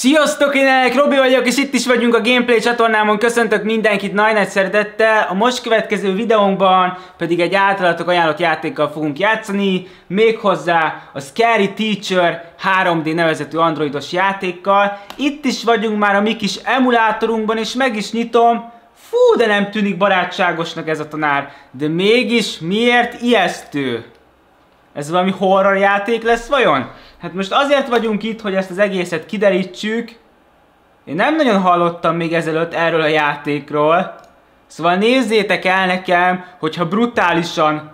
Sziasztok, én Robi vagyok, és itt is vagyunk a Gameplay csatornámon. Köszöntök mindenkit nagy-nagy szeretettel. A most következő videónkban pedig egy általatok ajánlott játékkal fogunk játszani, méghozzá a Scary Teacher 3D nevezetű androidos játékkal. Itt is vagyunk már a mi kis emulátorunkban, és meg is nyitom. Fú, de nem tűnik barátságosnak ez a tanár. De mégis miért ijesztő? Ez valami horror játék lesz vajon? Hát most azért vagyunk itt, hogy ezt az egészet kiderítsük. Én nem nagyon hallottam még ezelőtt erről a játékról. Szóval nézzétek el nekem, hogyha brutálisan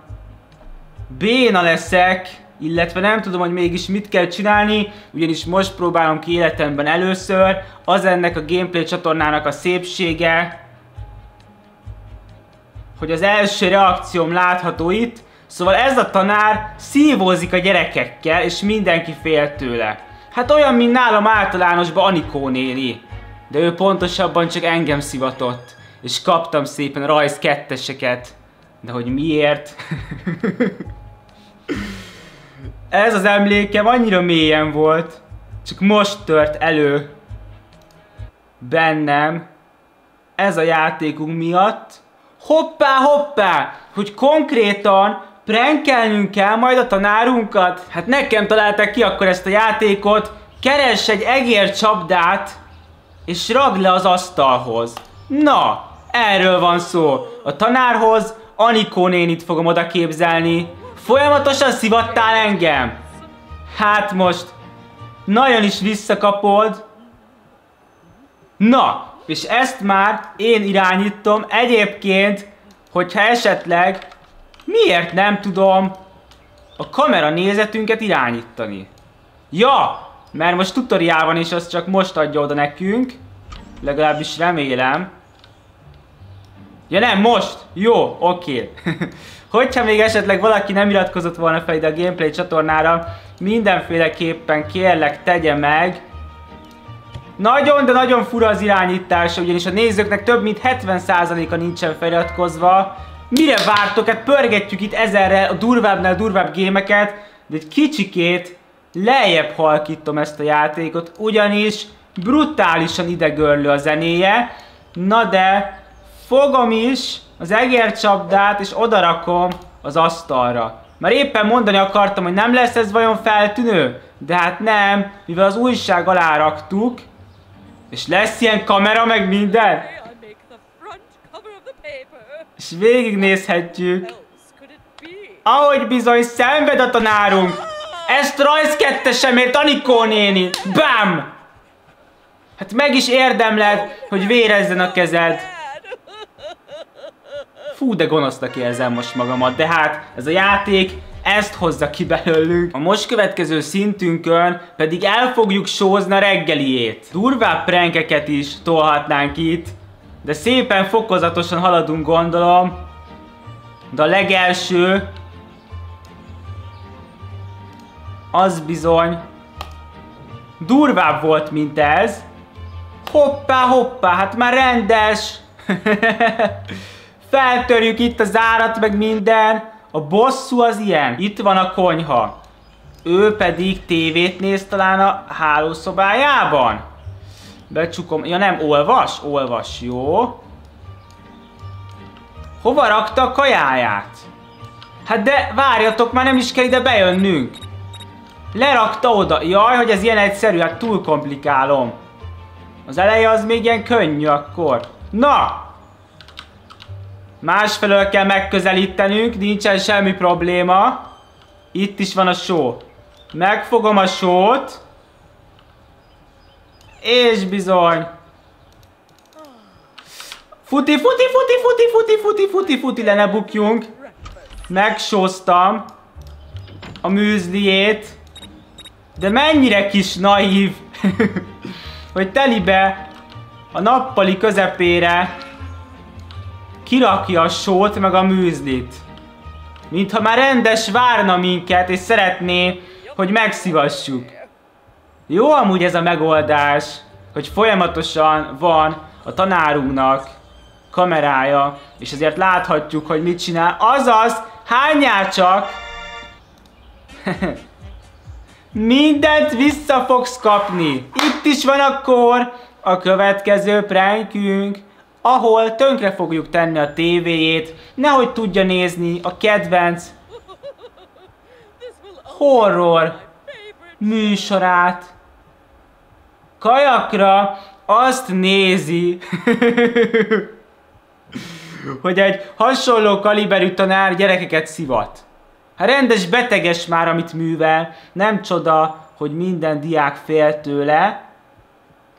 béna leszek, illetve nem tudom, hogy mégis mit kell csinálni, ugyanis most próbálom ki életemben először. Az ennek a Gameplay csatornának a szépsége, hogy az első reakcióm látható itt. Szóval ez a tanár szívózik a gyerekekkel, és mindenki fél tőle. Hát olyan, mint nálam általánosban Anikó néni. De ő pontosabban csak engem szivatott. És kaptam szépen rajzketteseket. De hogy miért? Ez az emlékem annyira mélyen volt. Csak most tört elő bennem ez a játékunk miatt. Hoppá, hoppá! Hogy konkrétan prankelnünk kell majd a tanárunkat? Hát nekem találták ki akkor ezt a játékot. Keress egy egércsapdát, és ragd le az asztalhoz. Na, erről van szó. A tanárhoz Anikó nénit fogom oda képzelni. Folyamatosan szivattál engem? Hát most nagyon is visszakapod. Na, és ezt már én irányítom. Egyébként, hogyha esetleg... Miért nem tudom a kamera nézetünket irányítani? Ja, mert most tutoriál van, és azt csak most adja oda nekünk. Legalábbis remélem. Ja nem, most! Jó, oké. Hogyha még esetleg valaki nem iratkozott volna fel ide a Gameplay csatornára, mindenféleképpen kérlek, tegye meg. Nagyon, de nagyon fura az irányítása, ugyanis a nézőknek több mint 70%-a nincsen feliratkozva. Mire vártok? Hát pörgetjük itt ezerrel a durvábbnál durvább gémeket, de egy kicsikét lejjebb halkítom ezt a játékot, ugyanis brutálisan idegörlő a zenéje. Na de fogom is az egércsapdát, és odarakom az asztalra. Már éppen mondani akartam, hogy nem lesz ez vajon feltűnő, de hát nem, mivel az újság alá raktuk, és lesz ilyen kamera meg minden. És végignézhetjük, ahogy bizony szenved a tanárunk. Ezt rajzkettesemért, Anikó néni! Bám! Hát meg is érdemled, hogy vérezzen a kezed. Fú, de gonosznak érzem most magamat, de hát ez a játék ezt hozza ki belőlünk. A most következő szintünkön pedig el fogjuk sózni a reggeliét. Durvább prankeket is tolhatnánk itt. De szépen fokozatosan haladunk, gondolom. De a legelső az bizony durvább volt, mint ez. Hoppá, hoppá, hát már rendes. Feltörjük itt az árat, meg minden. A bosszú az ilyen. Itt van a konyha. Ő pedig tévét néz talán a hálószobájában. Becsukom, ja nem, olvas? Olvas, jó. Hova rakta a kajáját? Hát de várjatok, már nem is kell ide bejönnünk. Lerakta oda. Jaj, hogy ez ilyen egyszerű, hát túl komplikálom. Az eleje az még ilyen könnyű akkor. Na! Másfelől kell megközelítenünk, nincsen semmi probléma. Itt is van a só. Megfogom a sót. És bizony. Futi, futi, futi, futi, futi, futi, futi, futi, le ne bukjunk. Megsóztam a műzliét. De mennyire kis naív, hogy telibe a nappali közepére kirakja a sót meg a műzlit. Mintha már rendes várna minket, és szeretné, hogy megszivassuk. Jó amúgy ez a megoldás, hogy folyamatosan van a tanárunknak kamerája, és ezért láthatjuk, hogy mit csinál. Azaz, hányjál csak! Mindent vissza fogsz kapni. Itt is van akkor a következő prankünk, ahol tönkre fogjuk tenni a tévéjét, nehogy tudja nézni a kedvenc horror műsorát. Kajakra azt nézi, hogy egy hasonló kaliberű tanár gyerekeket szivat. Hát rendes beteges már, amit művel, nem csoda, hogy minden diák fél tőle.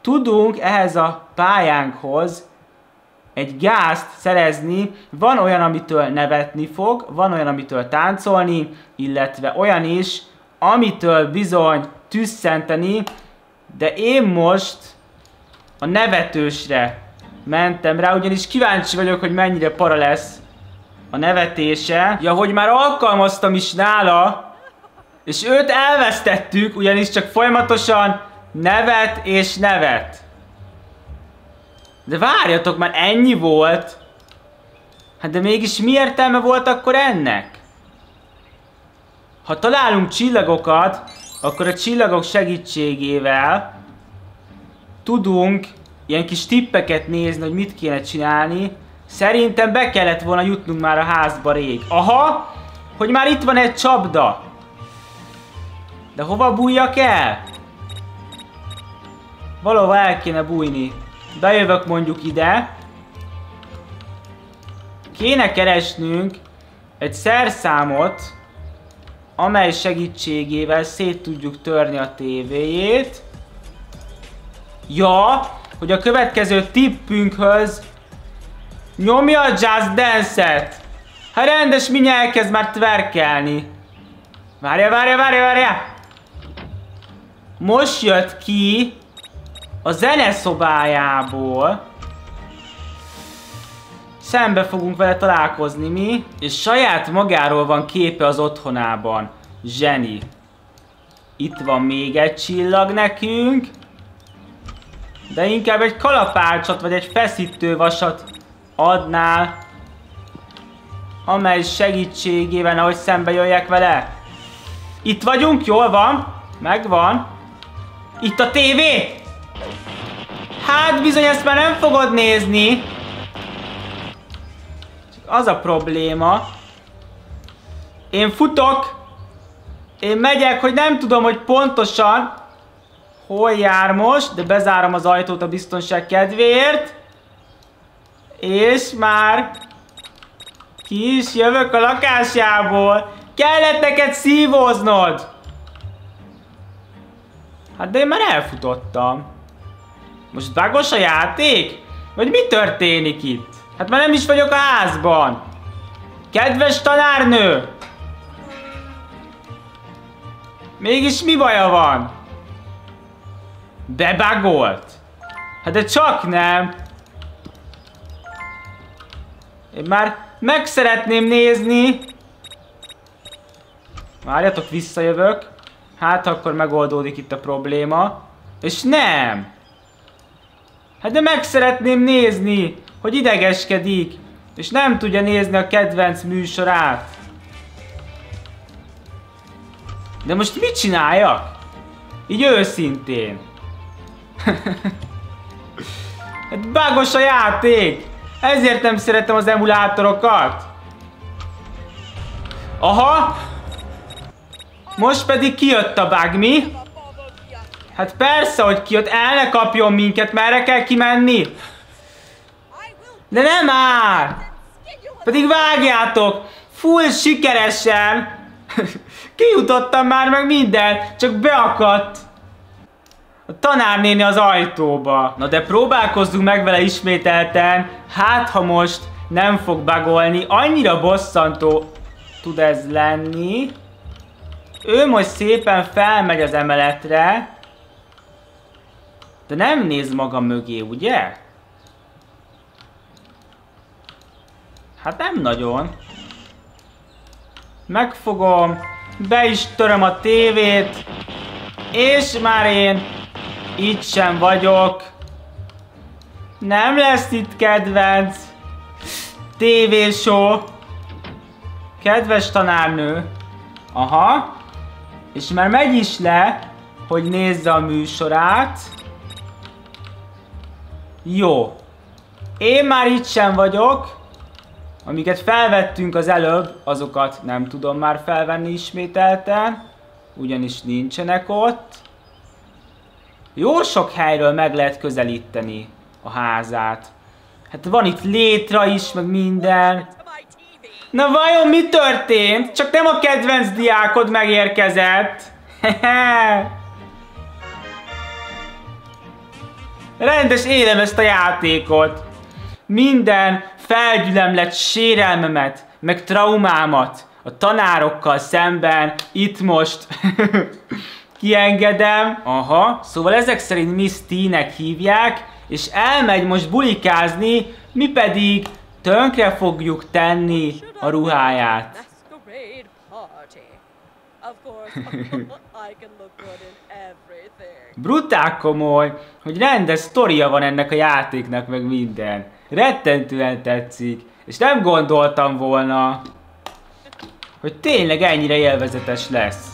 Tudunk ehhez a pályánkhoz egy gázt szerezni, van olyan, amitől nevetni fog, van olyan, amitől táncolni, illetve olyan is, amitől bizony tüsszenteni, de én most a nevetősre mentem rá, ugyanis kíváncsi vagyok, hogy mennyire para lesz a nevetése. Ja, hogy már alkalmaztam is nála, és őt elvesztettük, ugyanis csak folyamatosan nevet és nevet. De várjatok, már ennyi volt. Hát de mégis mi értelme volt akkor ennek? Ha találunk csillagokat, akkor a csillagok segítségével tudunk ilyen kis tippeket nézni, hogy mit kéne csinálni. Szerintem be kellett volna jutnunk már a házba rég. Aha, hogy már itt van egy csapda. De hova bújjak el? Valahova el kéne bújni. Bejövök mondjuk ide. Kéne keresnünk egy szerszámot, amely segítségével szét tudjuk törni a tévéjét. Ja, hogy a következő tippünkhöz nyomja a Just Dance-et. Hát rendes, mindjárt elkezd már tverkelni. Várja. Most jött ki a zeneszobájából. Szembe fogunk vele találkozni mi, és saját magáról van képe az otthonában. Zseni. Itt van még egy csillag nekünk. De inkább egy kalapácsot, vagy egy feszítővasat adnál, amely segítségével, ahogy szembe jöjjek vele. Itt vagyunk, jól van, megvan. Itt a tévé! Hát bizony, ezt már nem fogod nézni. Csak az a probléma. Én futok, én megyek, hogy nem tudom, hogy pontosan hol jár most, de bezárom az ajtót a biztonság kedvéért. És már ki is jövök a lakásából. Kellett neked szívoznod! Hát de én már elfutottam. Most bugos a játék? Vagy mi történik itt? Hát már nem is vagyok a házban. Kedves tanárnő! Mégis mi baja van? Bebugolt? Hát de csak nem. Én már meg szeretném nézni. Várjatok, visszajövök. Hát akkor megoldódik itt a probléma. És nem. Hát de meg szeretném nézni, hogy idegeskedik, és nem tudja nézni a kedvenc műsorát. De most mit csináljak? Így őszintén. Hát bugos a játék. Ezért nem szeretem az emulátorokat. Aha. Most pedig kijött a bug, mi? Hát persze, hogy kijött, el ne kapjon minket, merre kell kimenni? De nem már! Pedig vágjátok! Full sikeresen! Kijutottam már meg minden, csak beakadt a tanárnéni az ajtóba. Na de próbálkozzunk meg vele ismételten, hát ha most nem fog bugolni, annyira bosszantó tud ez lenni. Ő most szépen felmegy az emeletre. De nem néz maga mögé, ugye? Hát nem nagyon. Megfogom, be is töröm a tévét, és már én itt sem vagyok. Nem lesz itt kedvenc tévéshow. Kedves tanárnő. Aha. És már megy is le, hogy nézze a műsorát. Jó. Én már itt sem vagyok. Amiket felvettünk az előbb, azokat nem tudom már felvenni ismételten. Ugyanis nincsenek ott. Jó sok helyről meg lehet közelíteni a házát. Hát van itt létra is, meg minden. Na vajon mi történt? Csak nem a kedvenc diákod megérkezett. Rendes élem ezt a játékot. Minden felgyülemlett sérelmemet, meg traumámat a tanárokkal szemben itt most kiengedem. Aha, szóval ezek szerint Miss T-nek hívják, és elmegy most bulikázni, mi pedig tönkre fogjuk tenni a ruháját. Brutál komoly, hogy rendes sztoria van ennek a játéknak, meg minden. Rettentően tetszik, és nem gondoltam volna, hogy tényleg ennyire élvezetes lesz.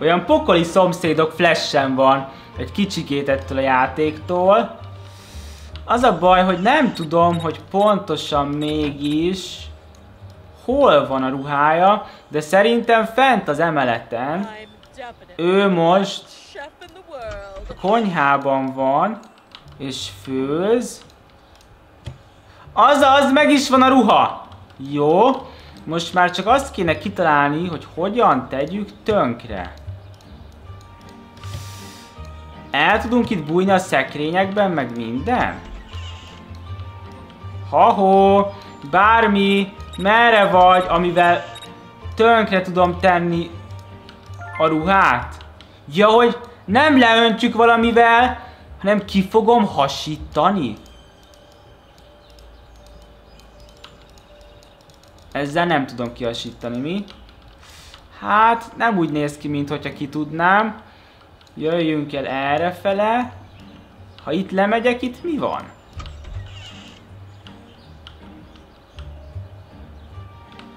Olyan pokoli szomszédok flash-en van, egy kicsikét ettől a játéktól. Az a baj, hogy nem tudom, hogy pontosan mégis hol van a ruhája, de szerintem fent az emeleten. Ő most a konyhában van, és főz. Azaz, meg is van a ruha! Jó, most már csak azt kéne kitalálni, hogy hogyan tegyük tönkre. El tudunk itt bújni a szekrényekben, meg minden? Ha-ho, bármi, merre vagy, amivel tönkre tudom tenni a ruhát? Ja, hogy nem leöntjük valamivel, hanem ki fogom hasítani. Ezzel nem tudom kihasítani, mi? Hát, nem úgy néz ki, mint hogyha ki tudnám. Jöjjünk el errefele. Ha itt lemegyek, itt mi van?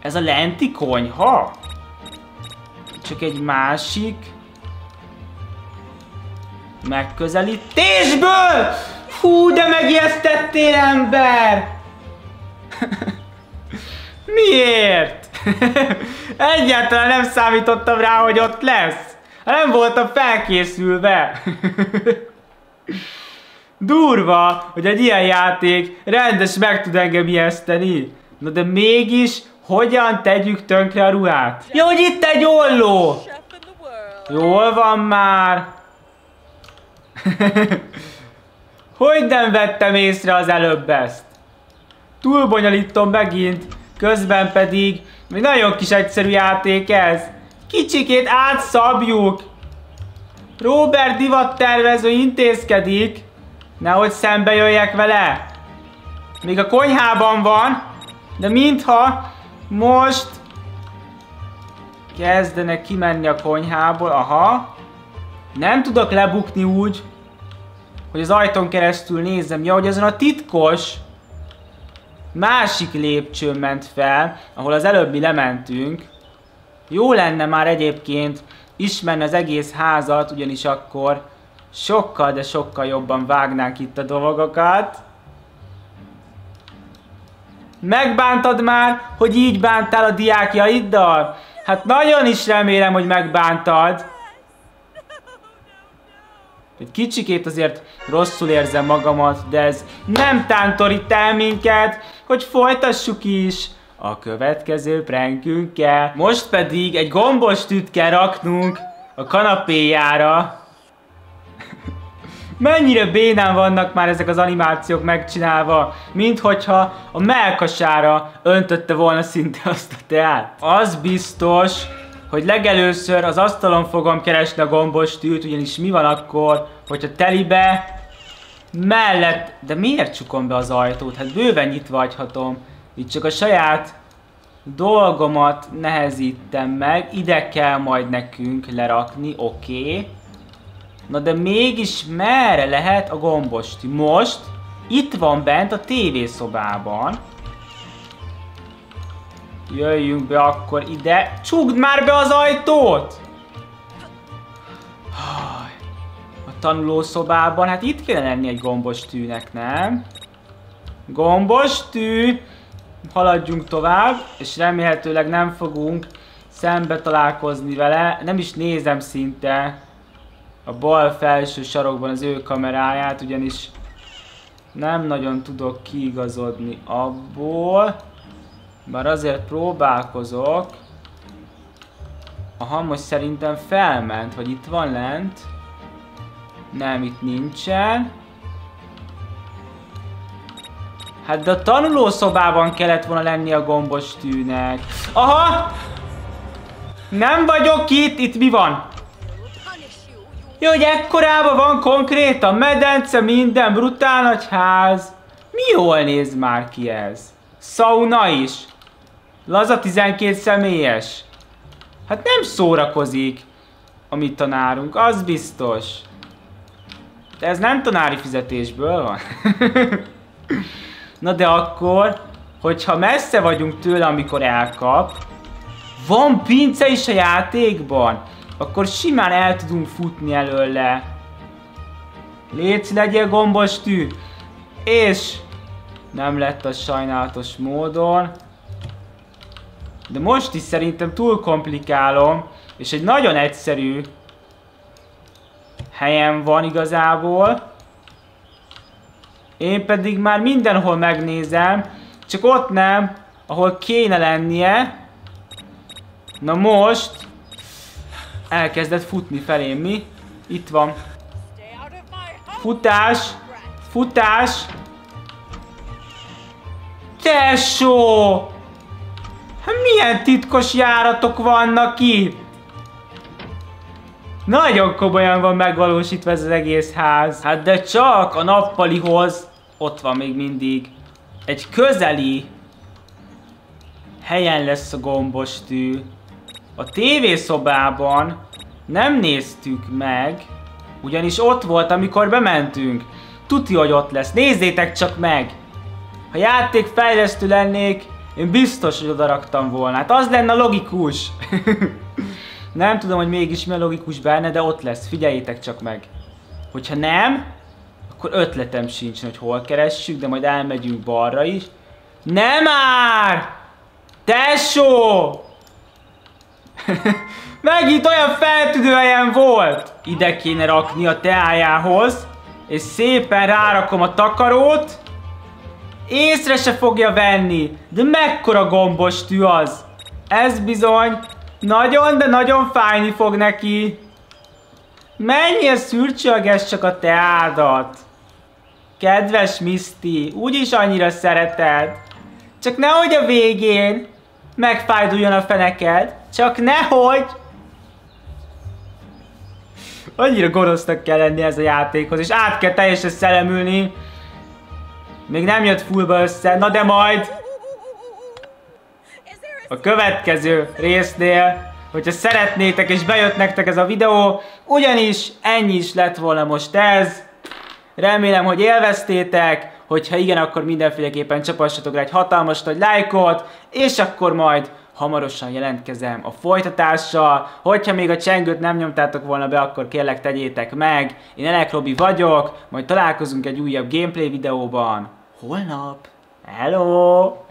Ez a lenti konyha? Csak egy másik megközelítésből! Hú, de megijesztettél, ember! Miért? Egyáltalán nem számítottam rá, hogy ott lesz. Nem voltam felkészülve. Durva, hogy egy ilyen játék rendes meg tud engem ijeszteni. Na de mégis, hogyan tegyük tönkre a ruhát? Jó, hogy itt egy olló! Jól van már. Hogy nem vettem észre az előbb ezt? Túlbonyolítom megint. Közben pedig egy nagyon kis egyszerű játék ez. Kicsikét átszabjuk. Robert divattervező intézkedik. Nehogy szembe jöjjek vele. Még a konyhában van, de mintha most kezdene kimenni a konyhából. Aha. Nem tudok lebukni úgy, hogy az ajtón keresztül nézem. Ja, hogy azon a titkos másik lépcsőn ment fel, ahol az előbbi lementünk. Jó lenne már egyébként ismerni az egész házat, ugyanis akkor sokkal, de sokkal jobban vágnánk itt a dolgokat. Megbántad már, hogy így bántál a diákjaiddal? Hát nagyon is remélem, hogy megbántad. Egy kicsikét azért rosszul érzem magamat, de ez nem tántorít el minket, hogy folytassuk is a következő prankünkkel. Most pedig egy gombos tűt kell raknunk a kanapéjára. Mennyire bénán vannak már ezek az animációk megcsinálva, minthogyha a mellkasára öntötte volna szinte azt a teát. Az biztos, hogy legelőször az asztalon fogom keresni a gombos tűt, ugyanis mi van akkor, hogyha telibe mellett... De miért csukom be az ajtót? Hát bőven nyitva hagyhatom. Itt csak a saját dolgomat nehezítem meg. Ide kell majd nekünk lerakni, oké. Na de mégis merre lehet a gombos tű? Most itt van bent a tévészobában. Jöjjünk be akkor ide. Csukd már be az ajtót! tanulószobában. Hát itt kéne lenni egy gombos tűnek, nem? Gombos tű! Haladjunk tovább, és remélhetőleg nem fogunk szembe találkozni vele. Nem is nézem szinte a bal felső sarokban az ő kameráját, ugyanis nem nagyon tudok kiigazodni abból. Bár azért próbálkozok. Aha, most szerintem felment, vagy itt van lent. Nem, itt nincsen. Hát de a tanulószobában kellett volna lenni a gombos tűnek. Aha! Nem vagyok itt! Itt mi van? Jó, hogy ekkorában van konkrét a medence, minden, brutál nagy ház. Mi jól néz már ki ez? Sauna is. Laza 12 személyes. Hát nem szórakozik a mi tanárunk, az biztos. De ez nem tanári fizetésből van. Na de akkor, hogyha messze vagyunk tőle, amikor elkap, van pince is a játékban, akkor simán el tudunk futni előle. Léci, legyél gombos tű! És nem lett az sajnálatos módon. De most is szerintem túl komplikálom, és egy nagyon egyszerű helyen van igazából. Én pedig már mindenhol megnézem, csak ott nem, ahol kéne lennie. Na most elkezdett futni felém, mi? Itt van. Futás! Futás! Tesó! Hát milyen titkos járatok vannak itt? Nagyon komolyan van megvalósítva ez az egész ház. Hát de csak a nappalihoz ott van még mindig. Egy közeli helyen lesz a gombos tű. A tévészobában nem néztük meg, ugyanis ott volt, amikor bementünk. Tuti, hogy ott lesz. Nézzétek csak meg! Ha játékfejlesztő lennék, én biztos, hogy odaraktam volna. Hát az lenne logikus. Nem tudom, hogy mégis mi a logikus benne, de ott lesz. Figyeljétek csak meg. Hogyha nem, akkor ötletem sincs, hogy hol keressük, de majd elmegyünk balra is. Nem már! Tesó! Megint olyan feltűnő helyen volt! Ide kéne rakni a teájához, és szépen rárakom a takarót. Észre se fogja venni, de mekkora gombos tű az. Ez bizony nagyon, de nagyon fájni fog neki. Menjél, szürcsölgesd csak a teádat. Kedves Miss T, úgyis annyira szereted. Csak nehogy a végén megfájduljon a feneked. Csak nehogy! Annyira gonosznak kell lenni ez a játékhoz, és át kell teljesen szellemülni. Még nem jött fullba össze, na de majd! A következő résznél, hogyha szeretnétek és bejött nektek ez a videó, ugyanis ennyi is lett volna most ez. Remélem, hogy élveztétek, hogyha igen, akkor mindenféleképpen csapassatok rá egy hatalmas nagy lájkot, és akkor majd hamarosan jelentkezem a folytatással. Hogyha még a csengőt nem nyomtátok volna be, akkor kérlek tegyétek meg. Én Elek Robi vagyok, majd találkozunk egy újabb gameplay videóban. Holnap! Hello!